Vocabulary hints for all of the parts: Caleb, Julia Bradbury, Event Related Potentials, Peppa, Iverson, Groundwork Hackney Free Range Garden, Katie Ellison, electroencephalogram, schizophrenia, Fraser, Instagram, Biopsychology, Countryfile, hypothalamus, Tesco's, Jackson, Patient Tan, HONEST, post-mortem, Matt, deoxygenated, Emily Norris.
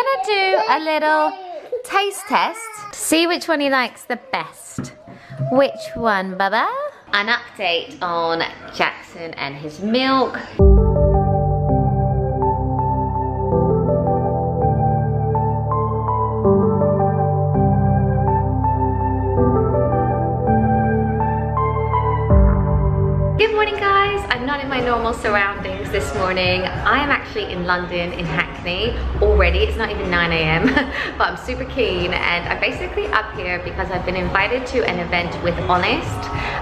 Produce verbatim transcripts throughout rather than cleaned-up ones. gonna do a little taste test to see which one he likes the best. Which one, Bubba? An update on Jackson and his milk. Good morning, guys. I'm not in my normal surroundings this morning. I am actually in London, in Hackney already. It's not even nine A M but I'm super keen, and I'm basically up here because I've been invited to an event with Honest.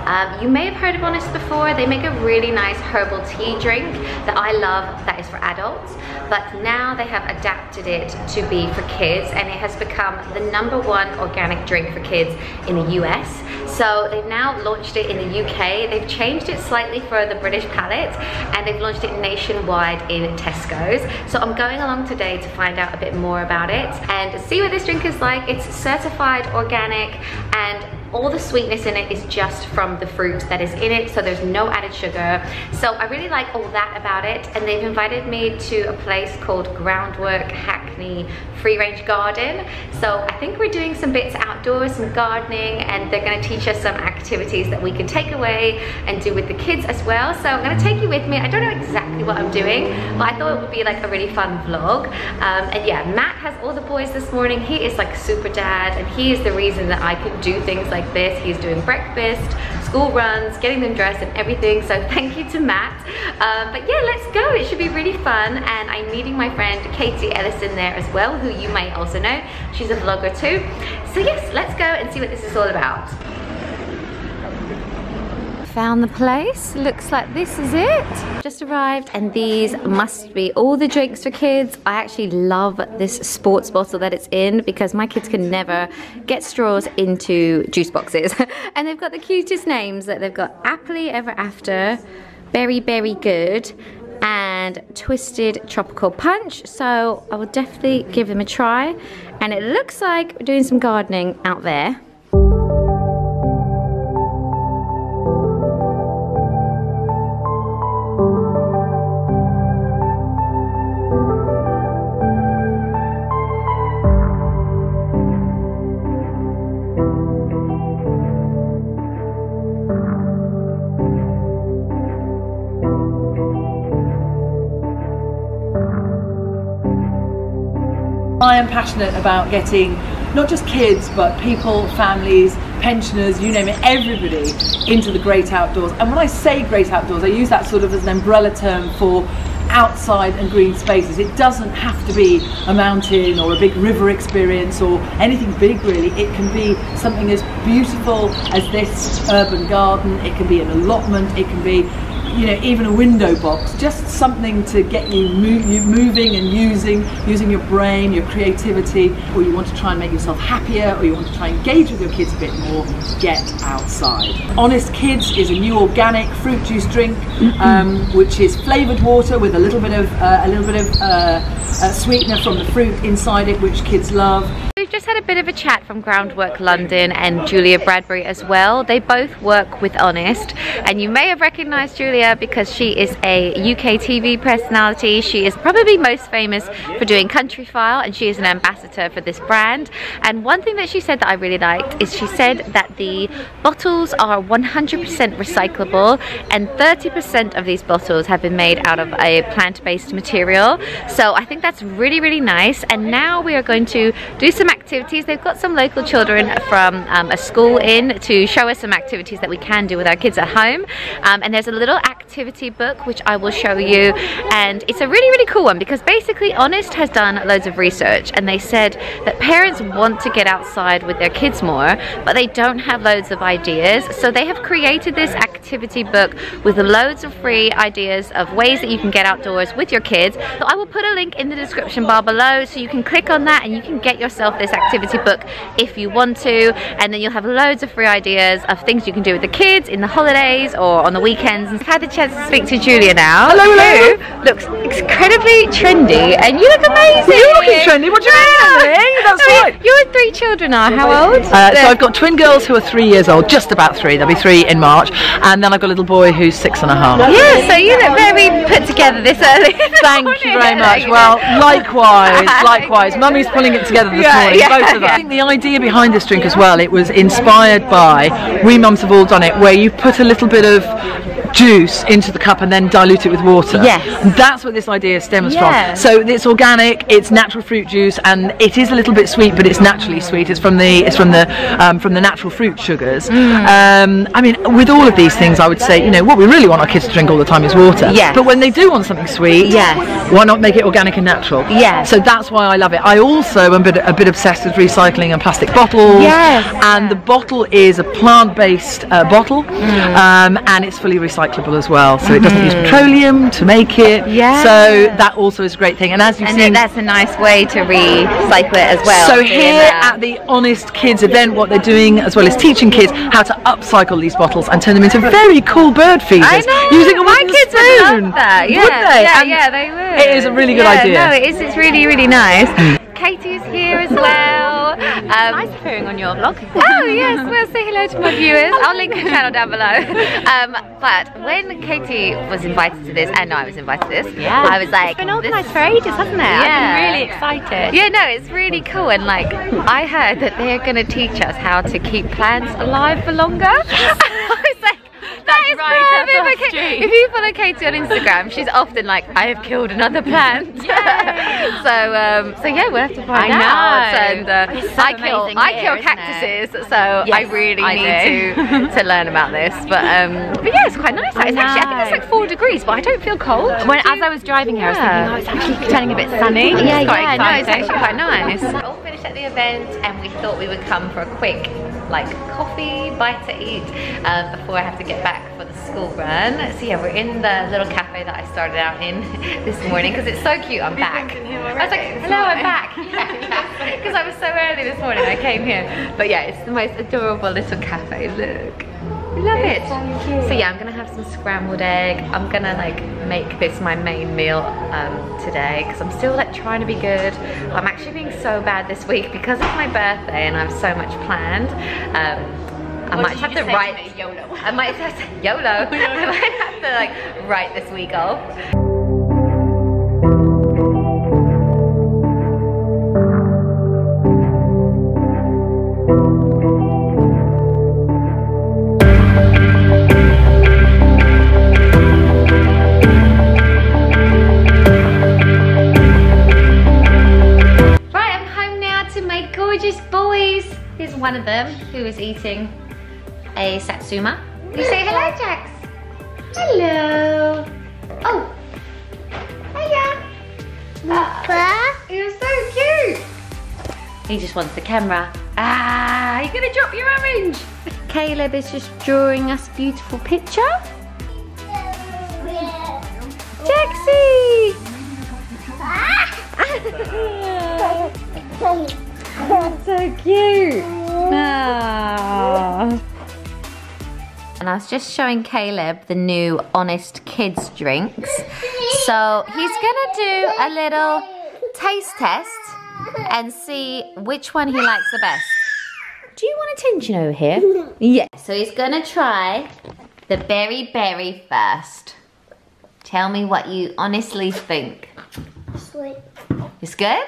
Um, you may have heard of Honest before. They make a really nice herbal tea drink that I love that is for adults, but now they have adapted it to be for kids, and it has become the number one organic drink for kids in the U S. So they've now launched it in the U K. They've changed it slightly for the British palate, and they've launched it nationwide in Tesco's. So I'm going along today to find out a bit more about it and see what this drink is like. It's certified organic, and all the sweetness in it is just from the fruit that is in it, so there's no added sugar. So I really like all that about it, and they've invited me to a place called Groundwork Hackney Free Range Garden. So I think we're doing some bits outdoors, some gardening, and they're going to teach us some activities that we can take away and do with the kids as well. So I'm going to take you with me. I don't know exactly what I'm doing, but I thought it would be like a really fun vlog. Um, and yeah, Matt has all the boys this morning. He is like super dad, and he is the reason that I could do things like Like this. He's doing breakfast, school runs, getting them dressed and everything, so thank you to Matt. Um, but yeah, let's go. It should be really fun, and I'm meeting my friend Katie Ellison there as well, who you might also know. She's a vlogger too. So yes, let's go and see what this is all about. Found the place. Looks like this is it. Just arrived, and these must be all the drinks for kids. I actually love this sports bottle that it's in because my kids can never get straws into juice boxes. And they've got the cutest names. That they've got Appley Ever After, Berry Berry Good, and Twisted Tropical Punch. So I will definitely give them a try. And it looks like we're doing some gardening out there. I am passionate about getting not just kids but people, families, pensioners, you name it, everybody into the great outdoors. And when I say great outdoors, I use that sort of as an umbrella term for outside and green spaces. It doesn't have to be a mountain or a big river experience or anything big, really. It can be something as beautiful as this urban garden. It can be an allotment. It can be, you know, even a window box, just something to get you, move, you moving and using, using your brain, your creativity, or you want to try and make yourself happier, or you want to try and engage with your kids a bit more, get outside. Honest Kids is a new organic fruit juice drink, um, which is flavoured water with a little bit of, uh, a little bit of uh, uh, sweetener from the fruit inside it, which kids love. Just had a bit of a chat from Groundwork London and Julia Bradbury as well. They both work with Honest, and you may have recognised Julia because she is a U K T V personality. She is probably most famous for doing Countryfile, and she is an ambassador for this brand. And one thing that she said that I really liked is she said that the bottles are one hundred percent recyclable, and thirty percent of these bottles have been made out of a plant-based material. So I think that's really, really nice. And now we are going to do some activities. They've got some local children from um, a school in to show us some activities that we can do with our kids at home, um, and there's a little activity book which I will show you, and it's a really, really cool one because basically Honest has done loads of research, and they said that parents want to get outside with their kids more, but they don't have loads of ideas. So they have created this activity book with loads of free ideas of ways that you can get outdoors with your kids. So I will put a link in the description bar below so you can click on that and you can get yourself this this activity book if you want to, and then you'll have loads of free ideas of things you can do with the kids in the holidays or on the weekends. I've had the chance to speak to Julia now. Hello, hello. Who looks incredibly trendy, and you look amazing. You're looking trendy. What do you mean? Yeah. That's so right. Your three children are how old? Uh, so I've got twin girls who are three years old, just about three. They'll be three in March, and then I've got a little boy who's six and a half. Yeah. So you look very put together this early. Thank you very much. Well, likewise, likewise. Mummy's pulling it together this yeah, morning, yeah, both of us. Yeah. I think the idea behind this drink as well, it was inspired by, we mums have all done it, where you put a little bit of juice into the cup and then dilute it with water. Yes. And that's what this idea stems yeah. from. So it's organic, it's natural fruit juice, and it is a little bit sweet, but it's naturally sweet. It's from the it's from the um, from the natural fruit sugars. Mm. Um, I mean, with all of these things, I would say, you know, what we really want our kids to drink all the time is water. Yes. But when they do want something sweet, yes. why not make it organic and natural? Yes. So that's why I love it. I also am a bit, a bit obsessed with recycling and plastic bottles. Yes. And the bottle is a plant-based uh, bottle, mm. um, and it's fully recycled. Recyclable as well, so it doesn't use petroleum to make it. Yeah. So that also is a great thing. And as you've and seen, that's a nice way to recycle it as well. So here yeah. at the Honest Kids event, what they're doing as well is teaching kids how to upcycle these bottles and turn them into very cool bird feeders. I know. Using a wooden My kids spoon. Would love that. Yeah. Would they? Yeah, and yeah, they would. It is a really good yeah, idea. No, it is. It's really, really nice. Katie's here as well. Um, nice appearing on your vlog. Oh yes, well say hello to my viewers. I'll link the channel down below. Um, but when Katie was invited to this, and I was invited to this, yeah. I was like, it's been organised for ages, hasn't it? Yeah. I'm really excited. Yeah, no, it's really cool. And like, I heard that they're going to teach us how to keep plants alive for longer. I was like, that is right perfect. If you follow Katie on Instagram, she's often like, I have killed another plant. Yeah. so, um, so yeah, we'll have to find I out. Know. And, uh, so I kill, here, I kill cactuses, so yes, I really I need do. to to learn about this. But, um, but yeah, it's quite nice. I, it's actually, I think it's like four degrees, but I don't feel cold. When as I was driving here, yeah. I was thinking, oh, it's actually turning a bit sunny. Yeah, it's yeah, no, it's actually quite nice. We all finished at the event, and we thought we would come for a quick, like, coffee bite to eat um, before I have to get back for the school run. So yeah, we're in the little cafe that I started out in this morning because it's so cute. I'm back. I was like, hello, I'm back. Because yeah, yeah. I was so early this morning I came here. But yeah, it's the most adorable little cafe. Look. I love it. So yeah, I'm gonna have some scrambled egg. I'm gonna like make this my main meal um, today because I'm still like trying to be good. I'm actually being so bad this week because it's my birthday and I have so much planned. Um, I might have to write YOLO. I might have to say YOLO. I might have to like write this week off. Right, I'm home now to my gorgeous boys. Here's one of them who is eating a satsuma. You say hello, Jax. Hello. Oh. Hiya. Uh, you're so cute. He just wants the camera. Ah, you're gonna drop your orange. Caleb is just drawing us a beautiful picture. Jaxie. That's so cute. Aww. And I was just showing Caleb the new Honest Kids drinks. So he's gonna do a little taste test and see which one he likes the best. Do you want attention over here? Yeah. So he's gonna try the berry berry first. Tell me what you honestly think. Sweet. It's good?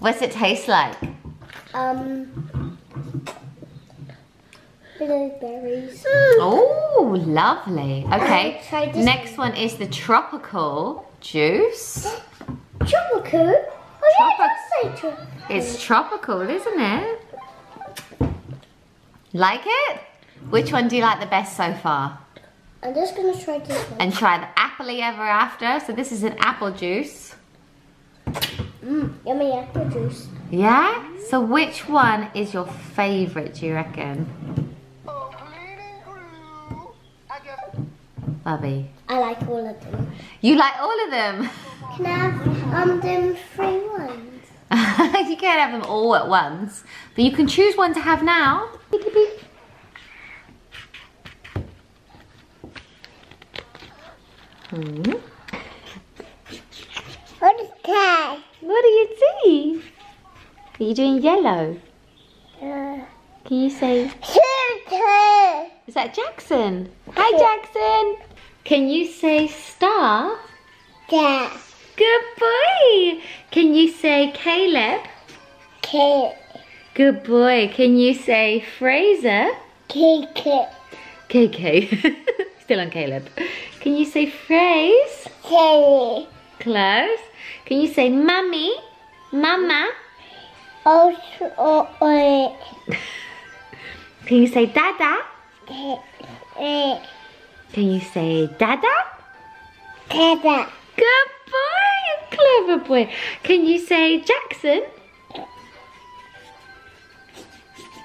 What's it taste like? Um... Blueberries. Mm. Oh, lovely. Okay, next one is the tropical juice. Tropical? Oh, yeah, Tropi- it does say tropical. It's tropical, isn't it? Like it? Which one do you like the best so far? I'm just going to try this one. And try the appley ever after. So this is an apple juice. Mm, yummy apple juice. Yeah? So which one is your favourite, do you reckon? Bubby. I like all of them. You like all of them? Can I have um, them three ones? You can can't have them all at once, but you can choose one to have now. Hmm. What is that? What do you see? Are you doing yellow? Uh, Can you say? Is that Jackson? Hi, Jackson. Can you say star? Yeah. Good boy. Can you say Caleb? Caleb. Good boy. Can you say Fraser? K K. K K. Still on Caleb. Can you say phrase? Kelly. Close. Can you say mummy? Mama? Oh, oh, oh. Can you say dada? Can you say dada? Dada. Good boy, you clever boy. Can you say Jackson?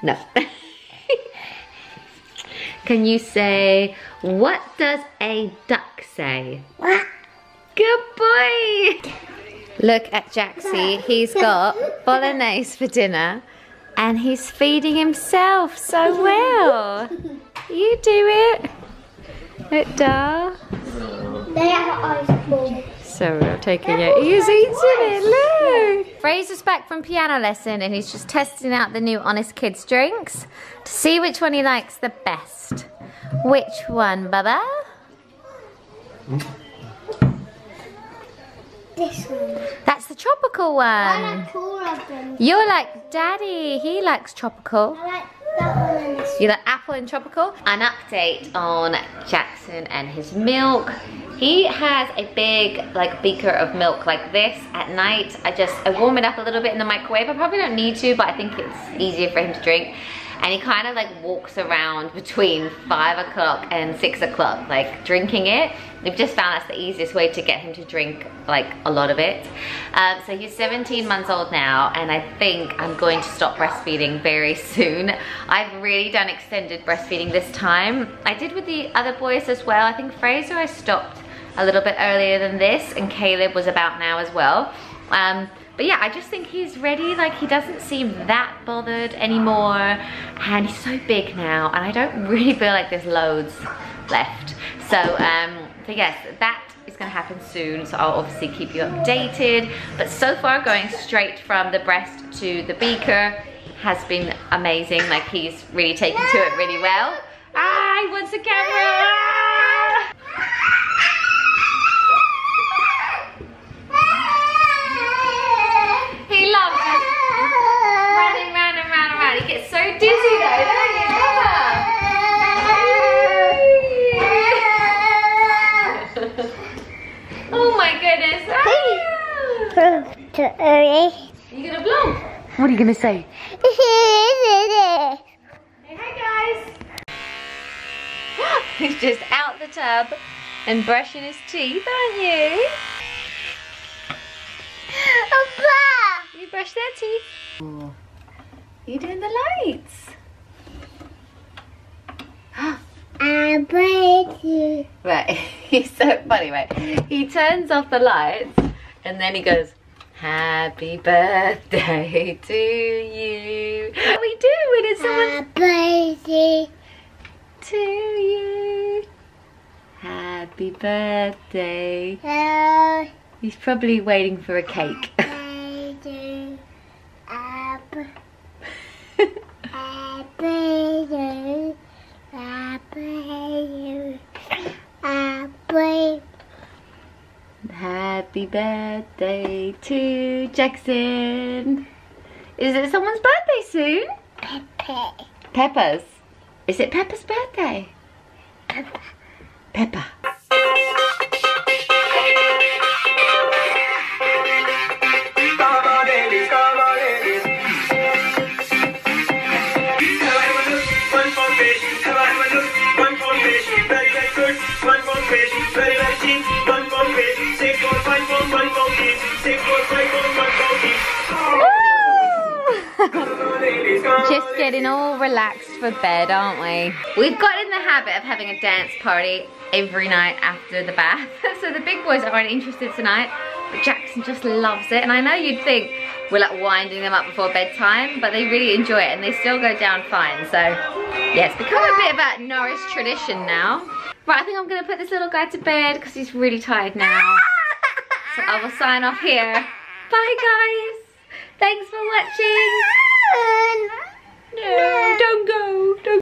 No. Can you say, what does a duck say? What? Good boy! Look at Jaxie, he's got bolognese for dinner and he's feeding himself so well. You do it. Look, doll. They have ice cream. So we're taking it. He's eating it, look. Fraser's back from piano lesson and he's just testing out the new Honest Kids drinks to see which one he likes the best. Which one, Bubba? This one. That's the tropical one. I like all of them. You're like Daddy. He likes tropical. I like that one and this one. You like apple and tropical? An update on Jackson and his milk. He has a big like beaker of milk like this at night. I just I warm it up a little bit in the microwave. I probably don't need to, but I think it's easier for him to drink. And he kind of like walks around between five o'clock and six o'clock, like drinking it. We've just found that's the easiest way to get him to drink like a lot of it. Um, so he's seventeen months old now, and I think I'm going to stop breastfeeding very soon. I've really done extended breastfeeding this time. I did with the other boys as well. I think Fraser I stopped a little bit earlier than this, and Caleb was about now as well. Um, But yeah, I just think he's ready, like he doesn't seem that bothered anymore, and he's so big now, and I don't really feel like there's loads left. So, um, so yes, that is gonna happen soon, so I'll obviously keep you updated, but so far going straight from the breast to the beaker has been amazing, like he's really taken to it really well. Ah, he wants the camera! Ah! Are you gonna blow? What are you gonna say? Hey, hi guys! He's just out the tub and brushing his teeth, aren't you? Opa! You brush their teeth. Oh. You're doing the lights. I break you. Right, he's so funny, right? He turns off the lights and then he goes, happy birthday to you. What we do when it's someone. Happy birthday to you. Happy birthday. Hello. He's probably waiting for a cake. Happy birthday. Happy birthday. Happy birthday to Jackson. Is it someone's birthday soon? Pepe. Peppa's? Is it Peppa's birthday? Peppa. Peppa. Just getting all relaxed for bed, aren't we? We've got in the habit of having a dance party every night after the bath. So the big boys aren't interested tonight, but Jackson just loves it. And I know you'd think, we're like winding them up before bedtime, but they really enjoy it and they still go down fine. So yeah, it's become a bit of a Norris tradition now. Right, I think I'm gonna put this little guy to bed because he's really tired now. So I will sign off here. Bye guys. Thanks for watching. No, don't go. Don't